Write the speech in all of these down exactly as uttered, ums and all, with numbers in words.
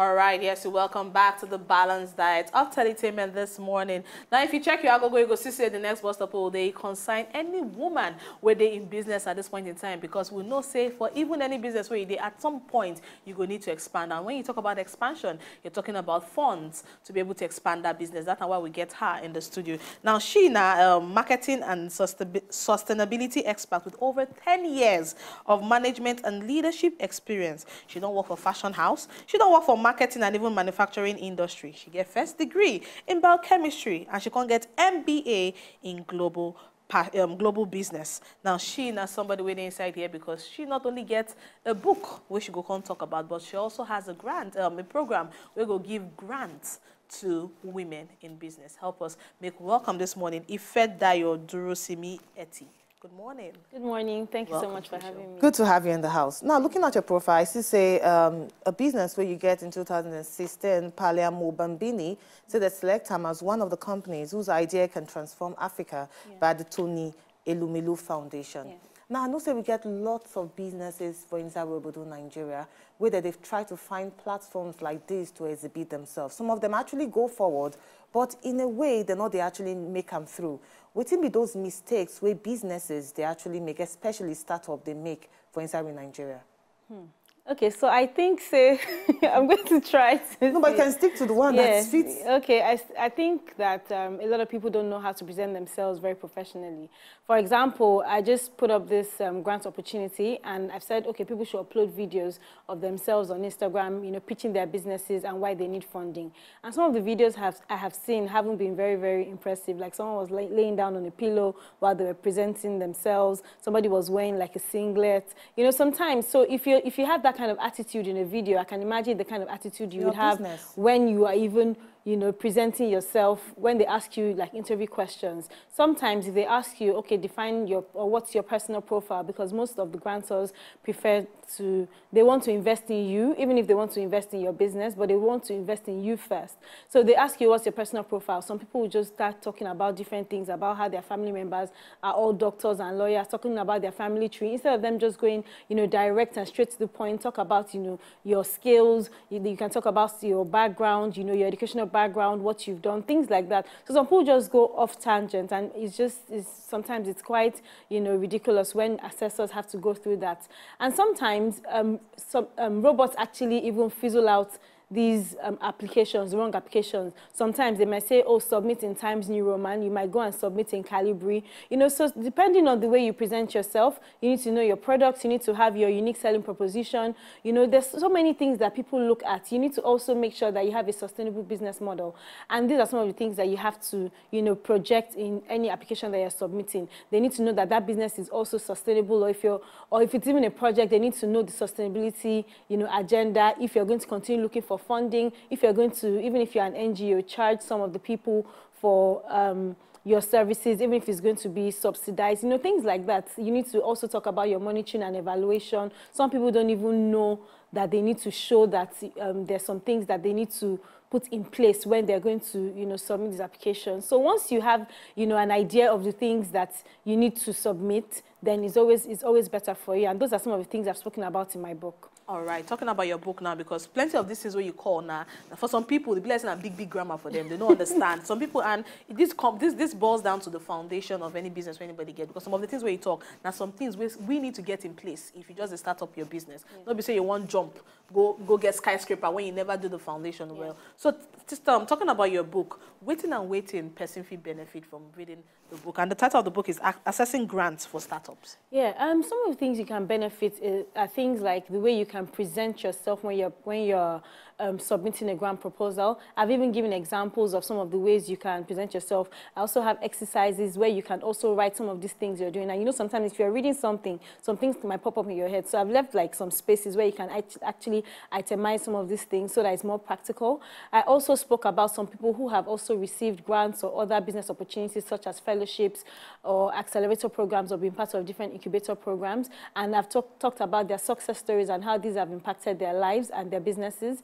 All right, yes, so welcome back to the Balanced Diet of Teletainment this morning. Now, if you check your agogo, you go see, say the next bus stop, they consign any woman where they in business at this point in time, because we know, say, for even any business where they at some point, you go need to expand. And when you talk about expansion, you're talking about funds to be able to expand that business. That's why we get her in the studio. Now, she now uh, marketing and sustainability expert with over ten years of management and leadership experience. She don't work for fashion house. She don't work for marketing and even manufacturing industry. She get first degree in biochemistry and she can get M B A in global um, global business. Now she now somebody waiting inside here, because she not only gets a book which she go come talk about, but she also has a grant, um, a program where go give grants to women in business. Help us make welcome this morning Ifedayo Durosimi Etti. Good morning. Good morning. Thank you Welcome so much for having me. Good to have you in the house. Now, looking at your profile, I see say um, a business where you get in two thousand sixteen, Parliamo Bambini, say that Selectam as one of the companies whose idea can transform Africa yeah. by the Tony Elumelu Foundation. Yeah. Now, I know say we get lots of businesses, for example, Obodo, Nigeria, where they've tried to find platforms like this to exhibit themselves. Some of them actually go forward, but in a way, they're not, they actually make them through. Within be those mistakes where businesses they actually make, especially startup they make, for instance in Nigeria. Hmm. Okay, so I think say I'm going to try. To no, but I can stick to the one yeah. that fits. Okay, I I think that um, a lot of people don't know how to present themselves very professionally. For example, I just put up this um, grant opportunity, and I've said okay, people should upload videos of themselves on Instagram, you know, pitching their businesses and why they need funding. And some of the videos have I have seen haven't been very very impressive. Like someone was lay, laying down on a pillow while they were presenting themselves. Somebody was wearing like a singlet. You know, sometimes. So if you if you have that kind of attitude in a video, I can imagine the kind of attitude you Your would have business. when you are even, you know, presenting yourself, when they ask you like interview questions. Sometimes if they ask you, okay, define your, or what's your personal profile, because most of the grantors prefer to, they want to invest in you, even if they want to invest in your business, but they want to invest in you first. So they ask you, what's your personal profile? Some people will just start talking about different things, about how their family members are all doctors and lawyers, talking about their family tree, instead of them just going, you know, direct and straight to the point, talk about, you know, your skills, you, you can talk about your background, you know, your educational background, what you've done, things like that. So some people just go off tangent, and it's just it's, sometimes it's quite, you know, ridiculous when assessors have to go through that. And sometimes um, some um, robots actually even fizzle out these um, applications, wrong applications. Sometimes they might say, oh, submit in Times New Roman. You might go and submit in Calibri. You know, so depending on the way you present yourself, you need to know your products, you need to have your unique selling proposition. You know, there's so many things that people look at. You need to also make sure that you have a sustainable business model. And these are some of the things that you have to, you know, project in any application that you're submitting. They need to know that that business is also sustainable, or if you're, or if it's even a project, they need to know the sustainability, you know, agenda, if you're going to continue looking for funding, if you're going to, even if you're an N G O, charge some of the people for um, your services, even if it's going to be subsidized, you know, things like that. You need to also talk about your monitoring and evaluation. Some people don't even know that they need to show that um, there's some things that they need to put in place when they're going to, you know, submit these applications. So once you have, you know, an idea of the things that you need to submit, then it's always, it's always better for you. And those are some of the things I've spoken about in my book. All right, talking about your book now, because plenty of this is what you call now. For some people, the blessing and big, big grammar for them. They don't understand. Some people, and this, com this this boils down to the foundation of any business where anybody gets, because some of the things where you talk, now some things we, we need to get in place if you just start up your business. Yeah. Not be say you want jump, go go get skyscraper when you never do the foundation yeah. well. So, just um, talking about your book, Waiting and Waiting, Person Fee Benefit from Reading the Book. And the title of the book is Accessing Grants for Startups. Yeah, um, some of the things you can benefit is, are things like the way you can present yourself when you're, when you're um, submitting a grant proposal. I've even given examples of some of the ways you can present yourself. I also have exercises where you can also write some of these things you're doing. And you know, sometimes if you're reading something, some things might pop up in your head. So I've left like some spaces where you can actually itemize some of these things so that it's more practical. I also spoke about some people who have also received grants or other business opportunities such as fellowships or accelerator programs or being part of different incubator programs. And I've talk, talked about their success stories and how these have impacted their lives and their businesses.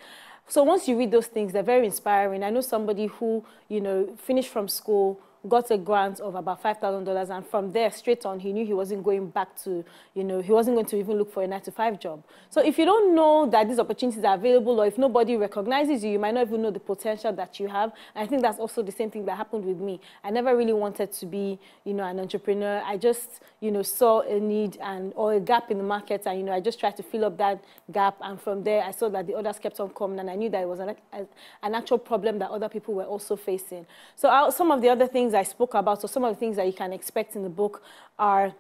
So once you read those things, they're very inspiring. I know somebody who, you know, finished from school, got a grant of about five thousand dollars, and from there, straight on, he knew he wasn't going back to, you know, he wasn't going to even look for a nine to five job. So if you don't know that these opportunities are available, or if nobody recognizes you, you might not even know the potential that you have. And I think that's also the same thing that happened with me. I never really wanted to be, you know, an entrepreneur. I just, you know, saw a need and or a gap in the market, and, you know, I just tried to fill up that gap. And from there, I saw that the others kept on coming, and I knew that it was an, an actual problem that other people were also facing. So I, some of the other things I spoke about, so some of the things that you can expect in the book are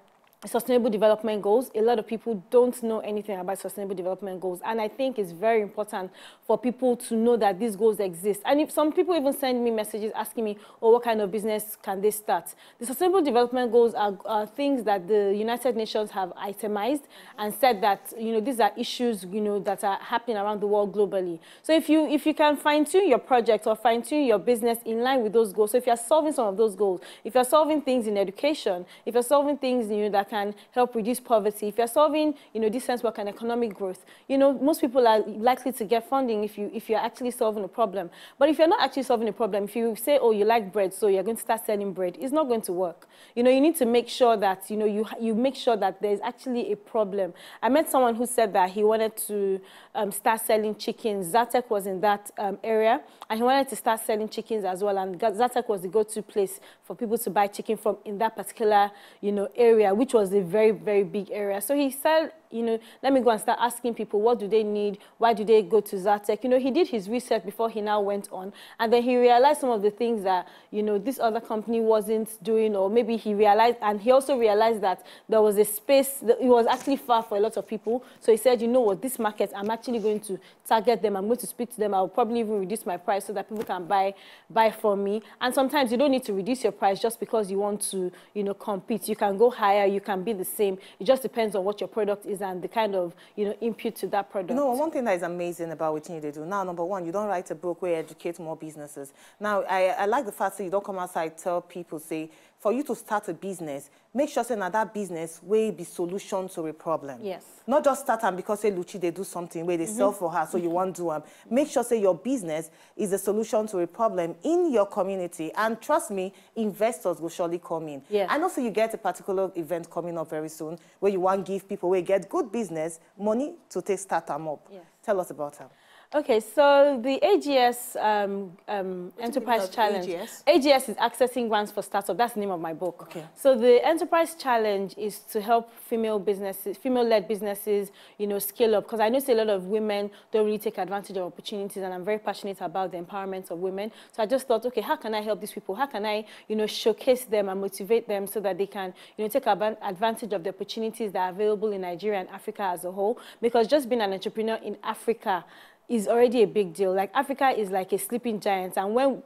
sustainable development goals. A lot of people don't know anything about sustainable development goals, and I think it's very important for people to know that these goals exist. And if some people even send me messages asking me, oh, what kind of business can they start? The sustainable development goals are, are things that the United Nations have itemized and said that, you know, these are issues, you know, that are happening around the world globally. So if you, if you can fine-tune your project or fine-tune your business in line with those goals, so if you're solving some of those goals, if you're solving things in education, if you're solving things, you know, that can help reduce poverty, if you're solving, you know, decent work and economic growth, you know, most people are likely to get funding if you if you're actually solving a problem. But if you're not actually solving a problem, if you say, oh, you like bread, so you're going to start selling bread, it's not going to work. You know, you need to make sure that, you know, you you make sure that there's actually a problem. I met someone who said that he wanted to um, start selling chickens. Zatek was in that um, area, and he wanted to start selling chickens as well. And Zatek was the go-to place for people to buy chicken from in that particular, you know, area, which was a very, very big area. So he said, you know, let me go and start asking people, what do they need? Why do they go to Zatek? You know, he did his research before he now went on. And then he realized some of the things that, you know, this other company wasn't doing, or maybe he realized, and he also realized that there was a space, that it was actually far for a lot of people. So he said, you know what, this market, I'm actually going to target them. I'm going to speak to them. I'll probably even reduce my price so that people can buy, buy from me. And sometimes you don't need to reduce your price just because you want to, you know, compete. You can go higher. You can be the same. It just depends on what your product is and the kind of, you know, input to that product. You know, one thing that is amazing about what you need to do now, number one, you don't write a book where you educate more businesses. Now, I, I like the fact that you don't come outside, tell people, say, for you to start a business, make sure saying that that business will be solution to a problem. Yes. Not just start and because, say, Luchi, they do something where they mm-hmm. sell for her, so you won't do them. Make sure, say, your business is a solution to a problem in your community. And trust me, investors will surely come in. Yeah. And also you get a particular event coming up very soon where you want to give people, where you get good business, money to take start them up. Yes. Tell us about them. Okay, so the A G S um, um, Enterprise Challenge. A G S? A G S is Accessing Grants for Startups. That's the name of my book. Okay. So the Enterprise Challenge is to help female businesses, female-led businesses, you know, scale up. Because I notice a lot of women don't really take advantage of opportunities, and I'm very passionate about the empowerment of women. So I just thought, okay, how can I help these people? How can I, you know, showcase them and motivate them so that they can, you know, take advantage of the opportunities that are available in Nigeria and Africa as a whole? Because just being an entrepreneur in Africa is already a big deal. Like, Africa is like a sleeping giant, and when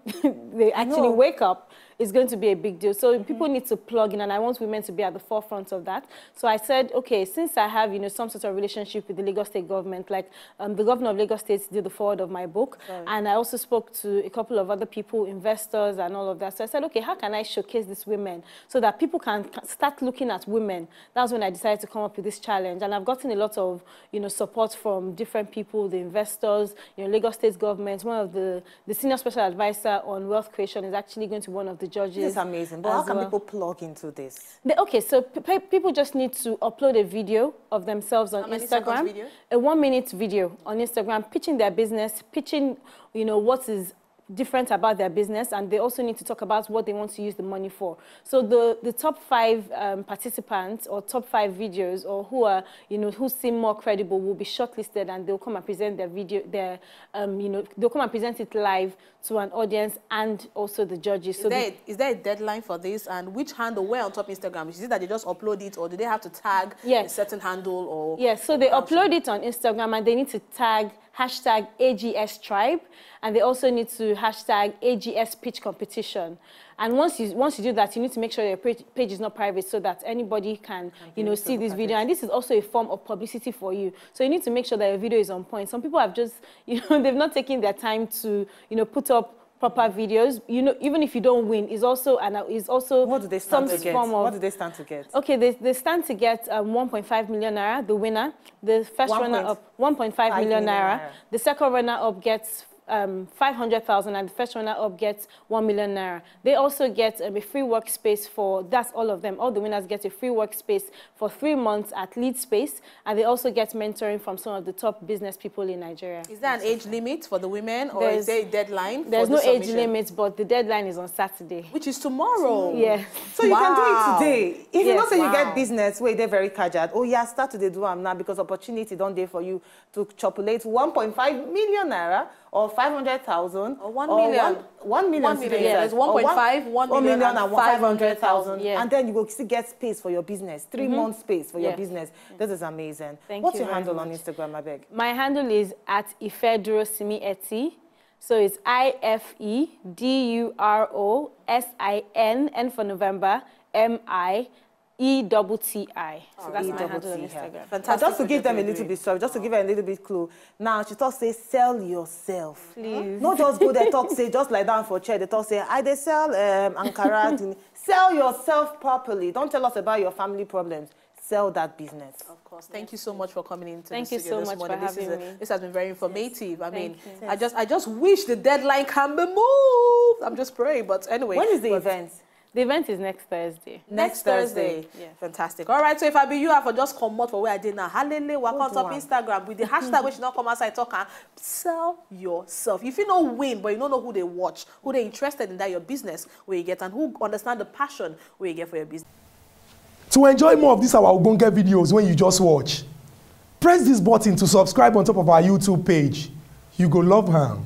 they actually no. wake up, it's going to be a big deal. So mm-hmm. people need to plug in, and I want women to be at the forefront of that. So I said, okay, since I have, you know, some sort of relationship with the Lagos State government, like um, the governor of Lagos State did the forward of my book, Sorry. and I also spoke to a couple of other people, investors and all of that. So I said, okay, how can I showcase these women so that people can start looking at women? That's when I decided to come up with this challenge, and I've gotten a lot of, you know, support from different people, the investors, you know, Lagos State government. One of the, the senior special advisor on wealth creation is actually going to one of the judges. It's amazing. But how can well. people plug into this? They, okay, so people just need to upload a video of themselves on how Instagram. Video? A one-minute video on Instagram, pitching their business, pitching, you know, what is different about their business, and they also need to talk about what they want to use the money for. So the, the top five um, participants or top five videos, or who are, you know, who seem more credible, will be shortlisted, and they'll come and present their video, their, um, you know, they'll come and present it live to an audience and also the judges. So is there, the, is there a deadline for this, and which handle, where on top Instagram? Is it that they just upload it, or do they have to tag yes. a certain handle? Or Yes, so they upload it on Instagram, and they need to tag hashtag A G S Tribe, and they also need to hashtag A G S Pitch Competition. And once you, once you do that, you need to make sure your page, page is not private, so that anybody can, you know, see this video. And this is also a form of publicity for you. So you need to make sure that your video is on point. Some people have just, you know, they've not taken their time to, you know, put up proper videos. You know, even if you don't win, is also and is also what do they stand some to get? Form of, what do they stand to get? Okay, they, they stand to get um, one point five million naira. The winner, the first runner up, one point five million naira. The second runner up gets um, five hundred thousand, and the first runner up gets one million naira. They also get um, a free workspace for, that's all of them, all the winners get a free workspace for three months at Lead Space, and they also get mentoring from some of the top business people in Nigeria. Is there an age limit for the women, or there's, is there a deadline? There's for no the age limit, but the deadline is on Saturday. Which is tomorrow. Yes. So wow. You can do it today. If yes. you know, say wow. you get business, wait, they're very casual. Oh yeah, start today, do I'm now, because opportunity don't there for you to chopulate one point five million naira or five hundred thousand or one million. one million. Yes, one point five, one million and five hundred thousand. Yeah. And then you will still get space for your business, three mm-hmm. months space for yeah. your business. Yeah. This is amazing. Thank What's you your handle much. on Instagram, I beg? My handle is at Ifedayo Durosimi Etti. So it's I F E D U R O S I N, N for November, M I, E double T I. So oh, that's E double T I. My handle on Instagram. Fantastic. Just to give them a little bit, sorry, just to give her a little bit clue. Now, she talks, say, sell yourself. Please. Not just go there, talk, say, just lie down for a chair. They talk, say, I, they sell um, Ankara. Sell yourself properly. Don't tell us about your family problems. Sell that business. Of course. Thank yes. you so much for coming into Thank the studio so this morning. This, is a, this has been very informative. Yes. I mean, yes. I just I just wish the deadline can be moved. I'm just praying, but anyway. When is the event? The event is next Thursday. Next, next Thursday. Thursday. Yeah. Fantastic. All right, so if I be you, I for just come out for where I did now. Hallelujah, welcome up one. Instagram with the hashtag which not come outside talk and sell yourself. If you don't win, but you don't know who they watch, who they're interested in that your business where you get and who understand the passion where you get for your business. To enjoy more of these our Ogbonge videos when you just watch, press this button to subscribe on top of our YouTube page. You go love her.